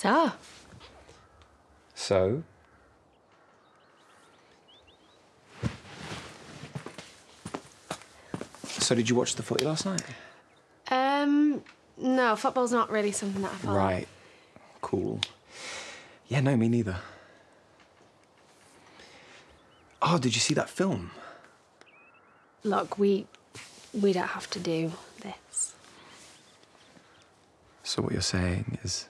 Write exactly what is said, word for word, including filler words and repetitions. So? So? So did you watch the footy last night? Um, no, football's not really something that I follow. Right. Cool. Yeah, no, me neither. Oh, did you see that film? Look, we... we don't have to do this. So what you're saying is...